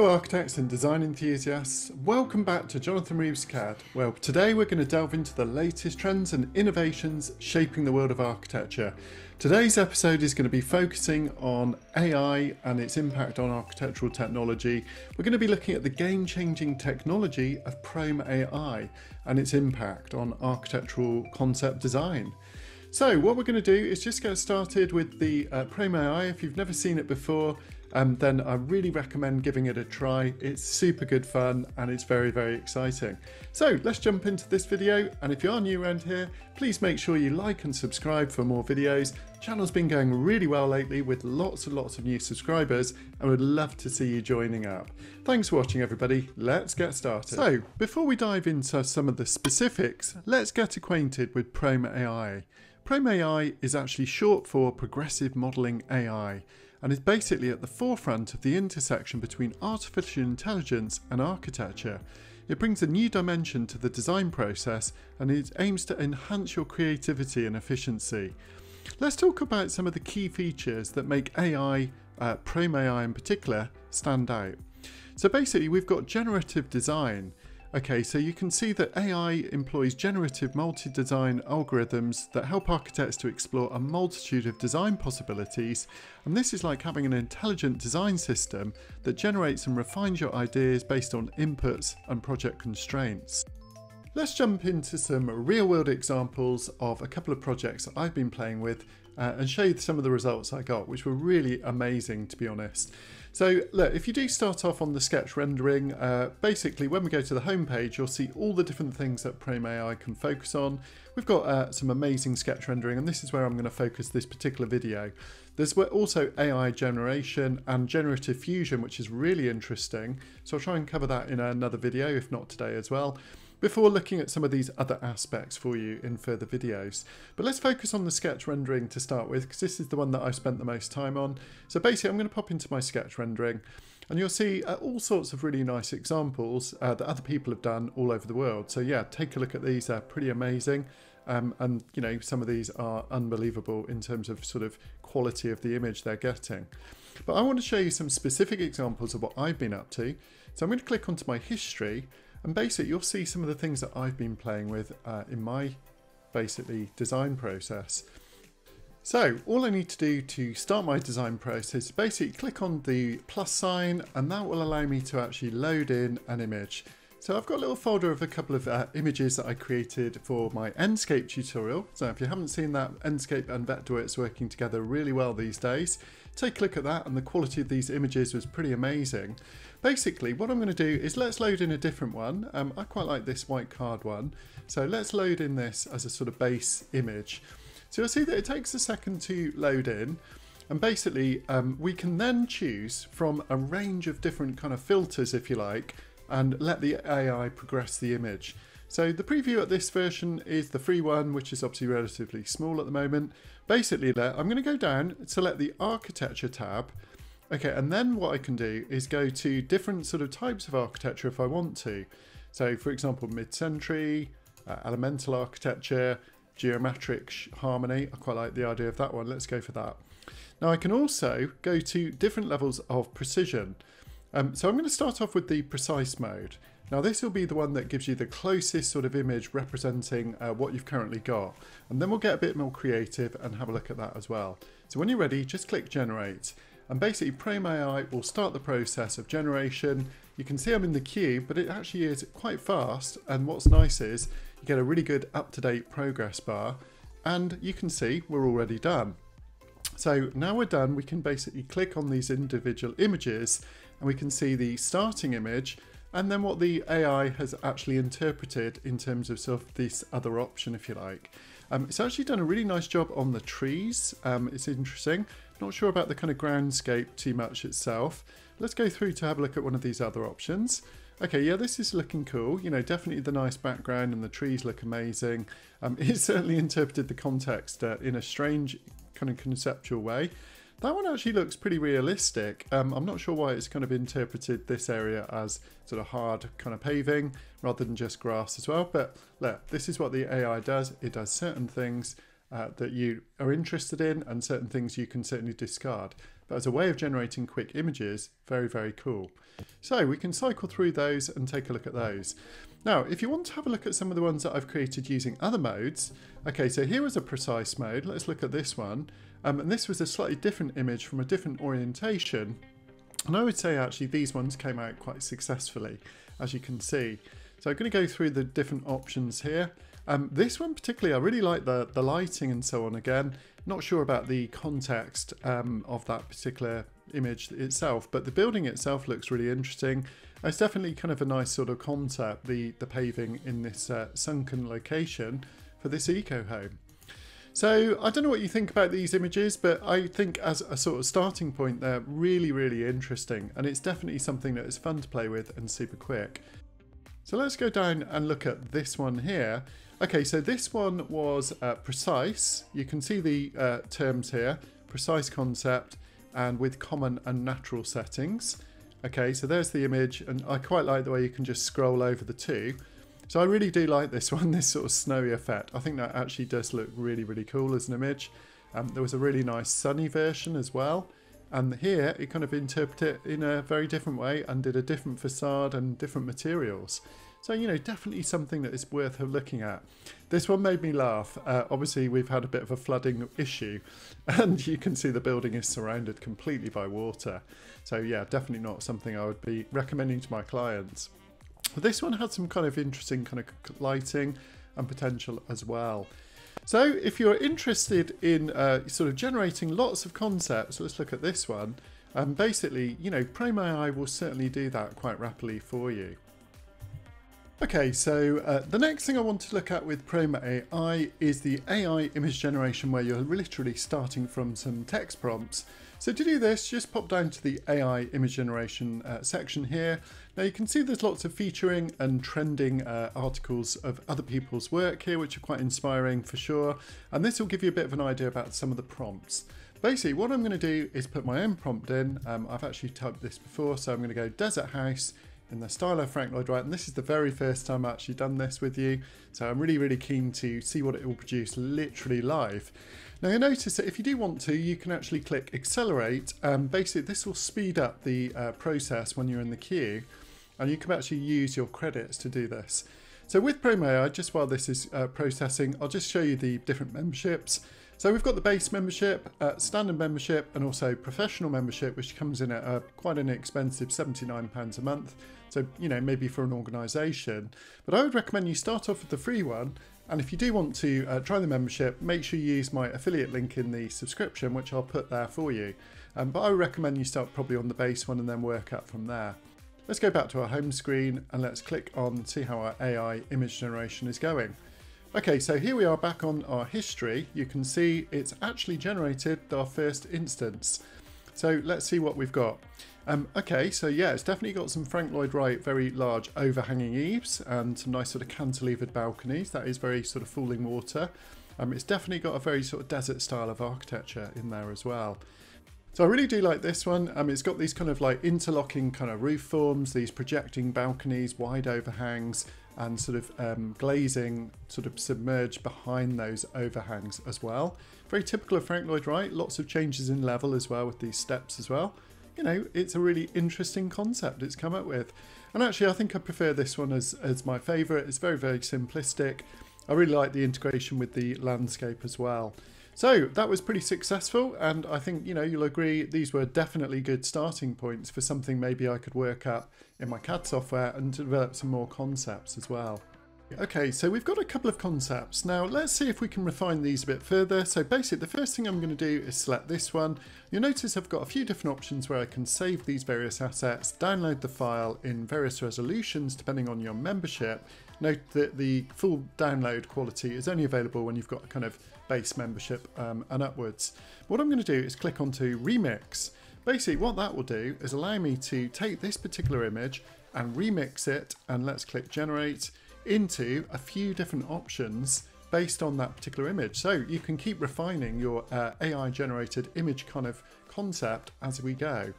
Hello architects and design enthusiasts, welcome back to Jonathan Reeves CAD. Well, today we're going to delve into the latest trends and innovations shaping the world of architecture. Today's episode is going to be focusing on AI and its impact on architectural technology. We're going to be looking at the game-changing technology of Promo AI and its impact on architectural concept design. So what we're going to do is just get started with the Promo AI. If you've never seen it before, then I really recommend giving it a try. It's super good fun and it's very, very exciting. So let's jump into this video. And if you are new around here, please make sure you like and subscribe for more videos. The channel's been going really well lately with lots and lots of new subscribers, and would love to see you joining up. Thanks for watching everybody, let's get started. So before we dive into some of the specifics, let's get acquainted with Promo AI. Promo AI is actually short for Progressive Modeling AI, and is basically at the forefront of the intersection between artificial intelligence and architecture. It brings a new dimension to the design process, and it aims to enhance your creativity and efficiency. Let's talk about some of the key features that make AI, Promo AI in particular, stand out. So basically we've got generative design. Okay, so you can see that AI employs generative multi-design algorithms that help architects to explore a multitude of design possibilities. And this is like having an intelligent design system that generates and refines your ideas based on inputs and project constraints. Let's jump into some real-world examples of a couple of projects that I've been playing with and show you some of the results I got, which were really amazing, to be honest. So look, if you do start off on the sketch rendering, basically when we go to the home page, you'll see all the different things that Promo AI can focus on. We've got some amazing sketch rendering, and this is where I'm going to focus this particular video. There's also AI generation and generative fusion, which is really interesting. So I'll try and cover that in another video, if not today as well, before looking at some of these other aspects for you in further videos. But let's focus on the sketch rendering to start with, because this is the one that I spent the most time on. So basically I'm going to pop into my sketch rendering, and you'll see all sorts of really nice examples that other people have done all over the world. So yeah, take a look at these, they're pretty amazing. And you know, some of these are unbelievable in terms of sort of quality of the image they're getting. But I want to show you some specific examples of what I've been up to. So I'm going to click onto my history, and basically you'll see some of the things that I've been playing with in my basically design process. So all I need to do to start my design process is basically click on the plus sign, and that will allow me to actually load in an image. So I've got a little folder of a couple of images that I created for my Enscape tutorial. So if you haven't seen that, Enscape and Vectorworks working together really well these days. Take a look at that, and the quality of these images was pretty amazing. Basically, what I'm going to do is let's load in a different one. I quite like this white card one. So let's load in this as a sort of base image. So you'll see that it takes a second to load in. And basically, we can then choose from a range of different kind of filters, if you like, and let the AI progress the image. So the preview at this version is the free one, which is obviously relatively small at the moment. Basically, I'm going to go down, select the architecture tab. Okay, and then what I can do is go to different sort of types of architecture if I want to. So for example, mid-century, elemental architecture, geometric harmony. I quite like the idea of that one, let's go for that. Now I can also go to different levels of precision. So I'm going to start off with the precise mode. Now this will be the one that gives you the closest sort of image representing what you've currently got. And then we'll get a bit more creative and have a look at that as well. So when you're ready, just click generate. And basically Promo AI will start the process of generation. You can see I'm in the queue, but it actually is quite fast. And what's nice is you get a really good up-to-date progress bar, and you can see we're already done. So now we're done, we can basically click on these individual images, and we can see the starting image and then what the AI has actually interpreted in terms of sort of this other option, if you like. It's actually done a really nice job on the trees. It's interesting. Not sure about the kind of groundscape too much itself. Let's go through to have a look at one of these other options. Okay, yeah, this is looking cool. You know, definitely the nice background and the trees look amazing. It certainly interpreted the context in a strange kind of conceptual way. That one actually looks pretty realistic. I'm not sure why it's kind of interpreted this area as sort of hard kind of paving rather than just grass as well. But look, this is what the AI does. It does certain things that you are interested in, and certain things you can certainly discard. But as a way of generating quick images, very, very cool. So we can cycle through those and take a look at those. Now, if you want to have a look at some of the ones that I've created using other modes, okay, so here was a precise mode. Let's look at this one. And this was a slightly different image from a different orientation. And I would say actually these ones came out quite successfully, as you can see. So I'm going to go through the different options here. This one particularly, I really like the lighting and so on again. Not sure about the context of that particular image itself, but the building itself looks really interesting. It's definitely kind of a nice sort of concept, the paving in this sunken location for this eco home. So I don't know what you think about these images, but I think as a sort of starting point, they're really, really interesting. And it's definitely something that is fun to play with and super quick. So let's go down and look at this one here. Okay, so this one was precise. You can see the terms here, precise concept and with common and natural settings. Okay, so there's the image, and I quite like the way you can just scroll over the two. So I really do like this one, this sort of snowy effect. I think that actually does look really, really cool as an image. There was a really nice sunny version as well. And here it kind of interpreted it in a very different way and did a different facade and different materials. So, you know, definitely something that is worth looking at. This one made me laugh. Obviously, we've had a bit of a flooding issue, and you can see the building is surrounded completely by water. So, yeah, definitely not something I would be recommending to my clients. But this one had some kind of interesting kind of lighting and potential as well. So if you're interested in sort of generating lots of concepts, let's look at this one. And basically, you know, Promo AI will certainly do that quite rapidly for you. Okay, so the next thing I want to look at with Promo AI is the AI image generation, where you're literally starting from some text prompts. So to do this, just pop down to the AI image generation section here. Now you can see there's lots of featuring and trending articles of other people's work here, which are quite inspiring for sure. And this will give you a bit of an idea about some of the prompts. Basically, what I'm going to do is put my own prompt in. I've actually typed this before, so I'm going to go Desert House in the style of Frank Lloyd Wright. And this is the very first time I've actually done this with you. So I'm really, really keen to see what it will produce literally live. Now you'll notice that if you do want to, you can actually click accelerate. Basically, this will speed up the process when you're in the queue, and you can actually use your credits to do this. So with Promo AI, just while this is processing, I'll just show you the different memberships. So we've got the base membership, standard membership, and also professional membership, which comes in at quite an expensive £79 a month. So, you know, maybe for an organisation. But I would recommend you start off with the free one. And if you do want to try the membership, make sure you use my affiliate link in the subscription, which I'll put there for you. But I would recommend you start probably on the base one and then work up from there. Let's go back to our home screen and let's click on see how our AI image generation is going. Okay, so here we are back on our history. You can see it's actually generated our first instance. So let's see what we've got. Okay, so yeah, it's definitely got some Frank Lloyd Wright very large overhanging eaves and some nice sort of cantilevered balconies. That is very sort of falling water. It's definitely got a very sort of desert style of architecture in there as well. So I really do like this one. It's got these kind of like interlocking kind of roof forms, these projecting balconies, wide overhangs, and sort of glazing sort of submerged behind those overhangs as well. Very typical of Frank Lloyd Wright, lots of changes in level as well with these steps as well. You know, it's a really interesting concept it's come up with. And actually I think I prefer this one as my favourite. It's very, very simplistic. I really like the integration with the landscape as well. So that was pretty successful, and I think, you know, you'll agree these were definitely good starting points for something maybe I could work up in my CAD software and develop some more concepts as well. Okay, so we've got a couple of concepts. Now let's see if we can refine these a bit further. So basically the first thing I'm going to do is select this one. You'll notice I've got a few different options where I can save these various assets, download the file in various resolutions depending on your membership. Note that the full download quality is only available when you've got a kind of base membership and upwards. What I'm going to do is click onto remix. Basically what that will do is allow me to take this particular image and remix it, and let's click generate, into a few different options based on that particular image. So you can keep refining your AI generated image kind of concept as we go.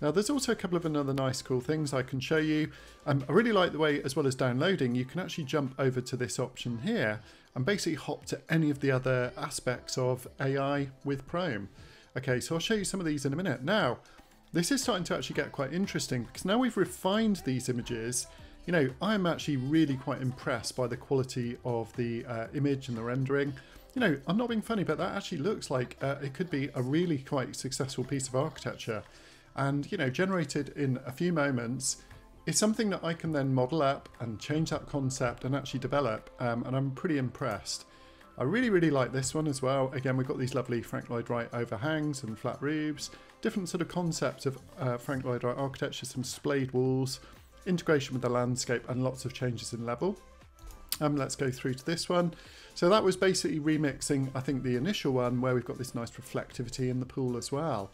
Now there's also a couple of other nice cool things I can show you. I really like the way, as well as downloading, you can actually jump over to this option here and basically hop to any of the other aspects of AI with Promo. Okay, so I'll show you some of these in a minute. Now, this is starting to actually get quite interesting because now we've refined these images. You know, I'm actually really quite impressed by the quality of the image and the rendering. You know, I'm not being funny, but that actually looks like it could be a really quite successful piece of architecture. And, you know, generated in a few moments is something that I can then model up and change that concept and actually develop. And I'm pretty impressed. I really, really like this one as well. Again, we've got these lovely Frank Lloyd Wright overhangs and flat roofs, different sort of concepts of Frank Lloyd Wright architecture, some splayed walls, integration with the landscape, and lots of changes in level. Let's go through to this one. So that was basically remixing, I think, the initial one where we've got this nice reflectivity in the pool as well.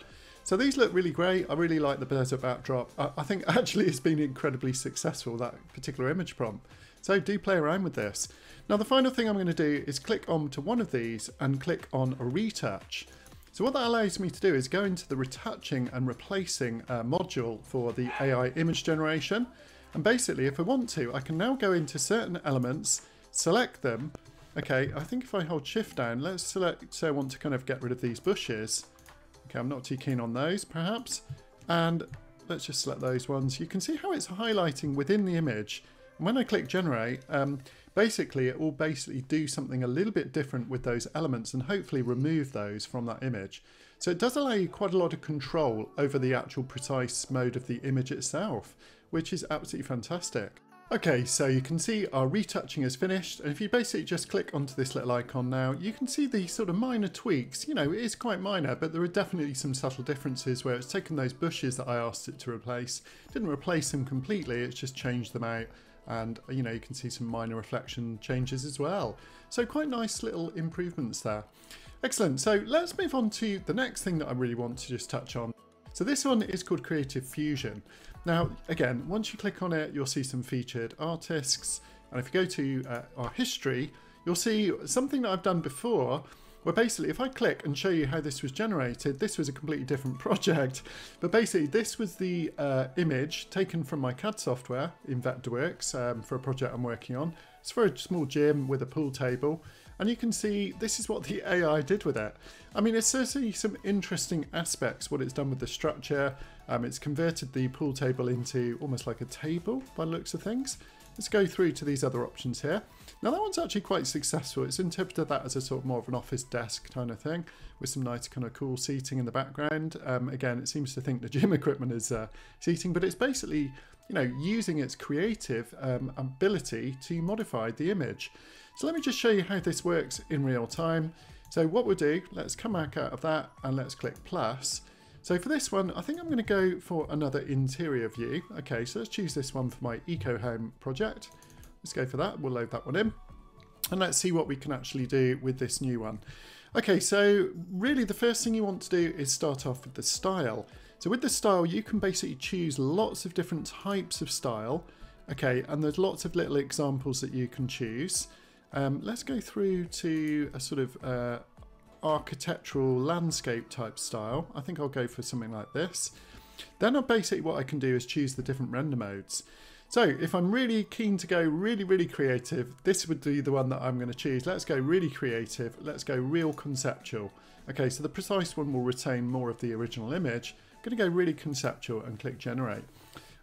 So these look really great. I really like the desert backdrop. I think actually it's been incredibly successful, that particular image prompt. So do play around with this. Now the final thing I'm going to do is click on to one of these and click on a retouch. So what that allows me to do is go into the retouching and replacing module for the AI image generation. And basically if I want to, I can now go into certain elements, select them. Okay, I think if I hold shift down, let's select, so I want to kind of get rid of these bushes. Okay, I'm not too keen on those perhaps, and let's just select those ones. You can see how it's highlighting within the image, and when I click generate, basically it will do something a little bit different with those elements and hopefully remove those from that image. So it does allow you quite a lot of control over the actual precise mode of the image itself, which is absolutely fantastic. Okay, so you can see our retouching is finished, and if you basically just click onto this little icon now, you can see the sort of minor tweaks. You know, it is quite minor, but there are definitely some subtle differences where it's taken those bushes that I asked it to replace, didn't replace them completely, it's just changed them out, and you know, you can see some minor reflection changes as well. So quite nice little improvements there. Excellent, so let's move on to the next thing that I really want to just touch on. So this one is called Creative Fusion. Now, again, once you click on it, you'll see some featured artists. And if you go to our history, you'll see something that I've done before, where basically if I click and show you how this was generated, this was a completely different project. But basically this was the image taken from my CAD software in Vectorworks for a project I'm working on. It's for a small gym with a pool table. And you can see this is what the AI did with it. I mean, it's certainly some interesting aspects, what it's done with the structure. It's converted the pool table into almost like a table by the looks of things. Let's go through to these other options here. Now that one's actually quite successful. It's interpreted that as a sort of more of an office desk kind of thing with some nice kind of cool seating in the background. Again, it seems to think the gym equipment is seating, but it's basically, you know, using its creative ability to modify the image. So let me just show you how this works in real time. So what we'll do, let's come back out of that and let's click plus. So for this one, I think I'm going to go for another interior view. Okay, so let's choose this one for my eco home project. Let's go for that. We'll load that one in and let's see what we can actually do with this new one. Okay, so really the first thing you want to do is start off with the style. So with the style, you can basically choose lots of different types of style. Okay, and there's lots of little examples that you can choose. Let's go through to a sort of architectural landscape type style. I think I'll go for something like this. Then basically what I can do is choose the different render modes. So if I'm really keen to go really, really creative, this would be the one that I'm going to choose. Let's go really creative. Let's go real conceptual. Okay, so the precise one will retain more of the original image. I'm going to go really conceptual and click generate.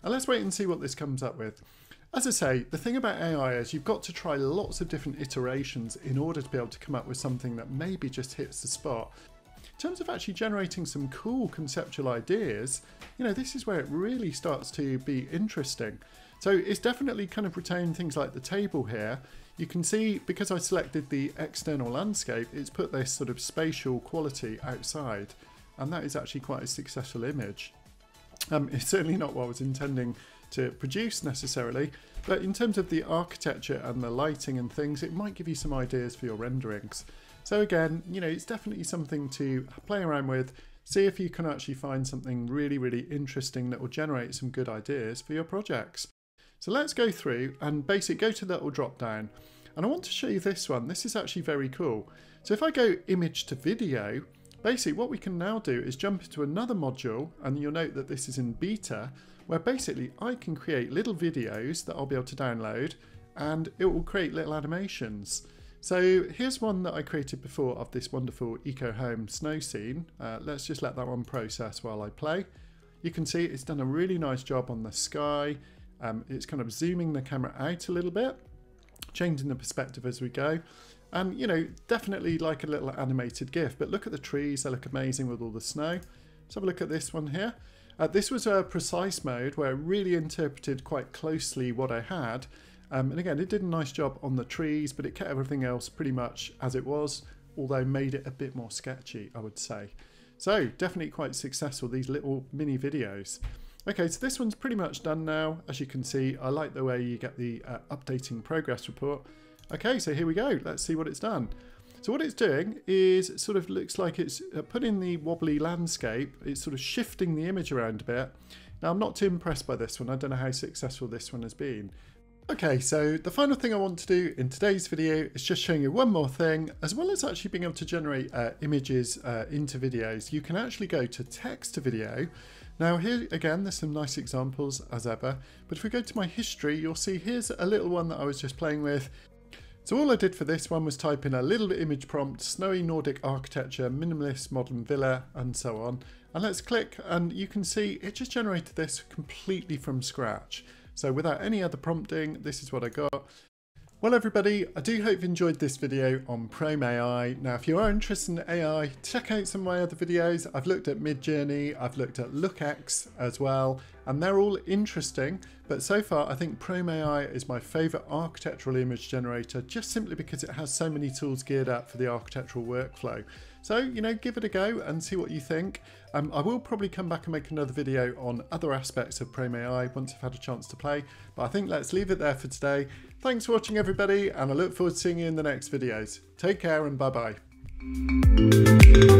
And let's wait and see what this comes up with. As I say, the thing about AI is you've got to try lots of different iterations in order to be able to come up with something that maybe just hits the spot. In terms of actually generating some cool conceptual ideas, you know, this is where it really starts to be interesting. So it's definitely kind of retained things like the table here. You can see because I selected the external landscape, it's put this sort of spatial quality outside, and that is actually quite a successful image. It's certainly not what I was intending to produce necessarily, but in terms of the architecture and the lighting and things, it might give you some ideas for your renderings. So again, you know, it's definitely something to play around with, see if you can actually find something really, really interesting that will generate some good ideas for your projects. So let's go through and basically go to the little drop down. And I want to show you this one. This is actually very cool. So if I go image to video, Basically what we can now do is jump into another module, and you'll note that this is in beta, where basically I can create little videos that I'll be able to download and it will create little animations. So here's one that I created before of this wonderful eco home snow scene. Let's just let that one process while I play. You can see it's done a really nice job on the sky. It's kind of zooming the camera out a little bit, changing the perspective as we go. And you know, definitely like a little animated GIF, but look at the trees, they look amazing with all the snow. Let's have a look at this one here. This was a precise mode where it really interpreted quite closely what I had. And again, it did a nice job on the trees, but it kept everything else pretty much as it was, although made it a bit more sketchy, I would say. So definitely quite successful, these little mini videos. Okay, so this one's pretty much done now. As you can see, I like the way you get the updating progress report. Okay, so here we go. Let's see what it's done. So what it's doing is it sort of looks like it's putting the wobbly landscape. It's sort of shifting the image around a bit. Now, I'm not too impressed by this one. I don't know how successful this one has been. Okay, so the final thing I want to do in today's video is just showing you one more thing. As well as actually being able to generate images into videos, you can actually go to text to video. Now here again, there's some nice examples as ever, but if we go to my history, you'll see here's a little one that I was just playing with. So all I did for this one was type in a little image prompt, snowy Nordic architecture, minimalist modern villa, and so on. And let's click, and you can see it just generated this completely from scratch. So without any other prompting, this is what I got. Well everybody, I do hope you've enjoyed this video on Promo AI. Now if you are interested in AI, check out some of my other videos. I've looked at Midjourney, I've looked at Look X as well, and they're all interesting, but so far I think Promo AI is my favourite architectural image generator, just simply because it has so many tools geared up for the architectural workflow. So, you know, give it a go and see what you think. I will probably come back and make another video on other aspects of Promo AI once I've had a chance to play, but I think let's leave it there for today. Thanks for watching everybody, and I look forward to seeing you in the next videos. Take care and bye-bye.